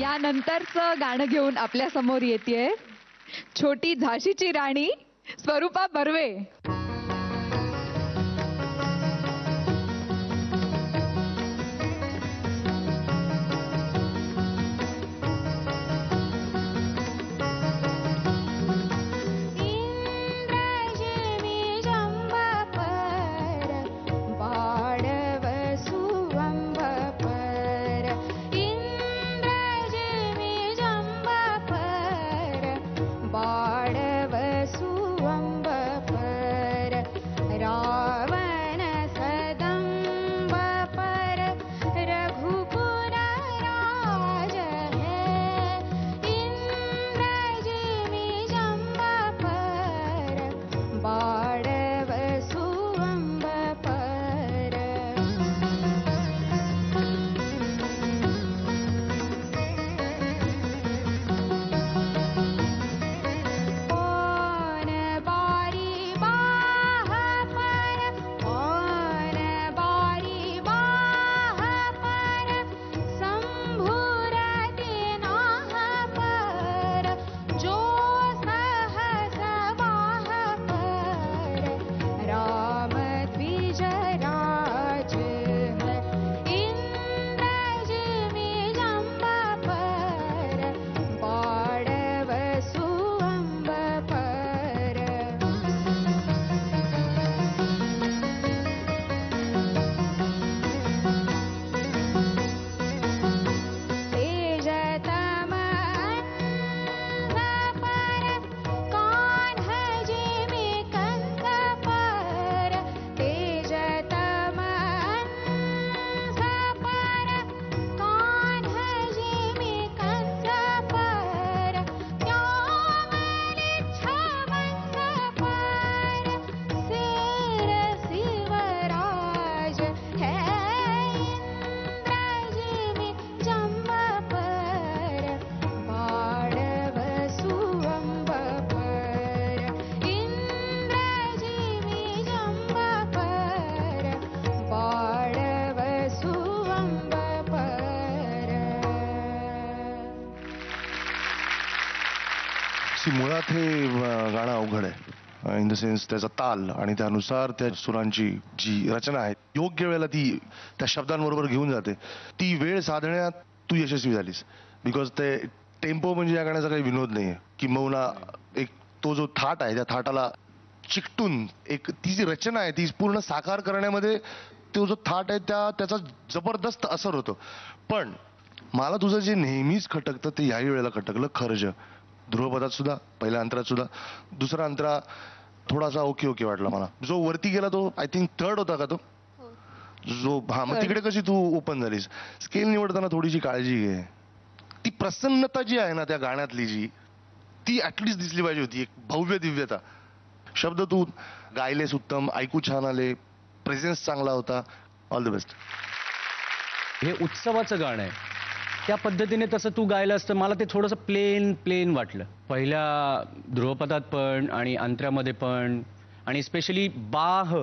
यानंतरचं गाणं घेऊन आपल्या समोर येतेय छोटी झाशीची राणी स्वरूपा बर्वे. मुळात हे गाणं अवघड आहे इन द सेन्स त्याचा ताल आणि त्यानुसार त्या सुरांची जी रचना आहे योग्य वेळेला ती त्या शब्दांबरोबर घेऊन जाते. ती वेळ साधण्यात तू यशस्वी झालीस बिकॉज ते टेम्पो म्हणजे या गाण्याचा काही विनोद नाही आहे की मौना एक तो जो थाट आहे त्या थाटाला चिकटून एक ती जी रचना आहे ती पूर्ण साकार करण्यामध्ये तो जो थाट आहे त्याचा जबरदस्त असर होतो. पण मला तुझं जे नेहमीच खटकतं ते याही वेळेला खटकलं खरंच ध्रुवपदात सुद्धा पहिल्या अंतरात सुद्धा. दुसरा अंतरा थोडासा ओके ओके वाटला मला. जो वरती गेला तो आय थिंक थर्ड होता का तो जो हा मग तिकडे कशी तू ओपन झालीस. स्केल निवडताना थोडीशी काळजी घे. ती प्रसन्नता जी आहे ना त्या गाण्यातली जी ती ॲटलिस्ट दिसली पाहिजे होती. एक भव्य दिव्यता शब्द तू गायलेस उत्तम ऐकू छान आले प्रेझेन्स चांगला होता. All the best. हे उत्सवाचं गाणं आहे त्या पद्धतीने तसं तू गायला असतं मला ते थोडंसं प्लेन प्लेन वाटलं पहिल्या ध्रुवपदात पण आणि अंतरामध्ये पण आणि स्पेशली बाह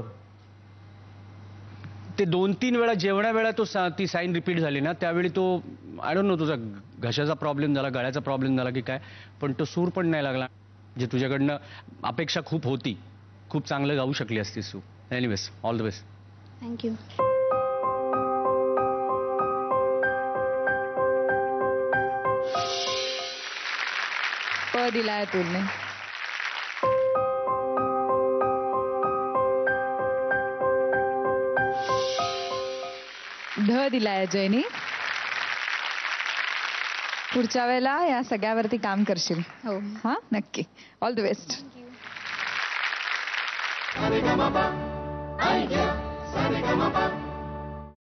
ते 2-3 वेळा जेवणा वेळा तो ती साईन रिपीट झाली ना त्यावेळी तो आय डोंट नो तुझा घशाचा प्रॉब्लेम झाला गळ्याचा प्रॉब्लेम झाला की काय पण तो सूर पण नाही लागला जे तुझ्याकडनं अपेक्षा खूप होती. खूप चांगलं गाऊ शकली असतीस तू. Anyways all the best. Thank you. दिला है तुमने. ढ दिला है जयनी. पुढच्या वेळेला या सगळ्यावरती काम करशील. हो हां नक्की. All the best. थँक्यू.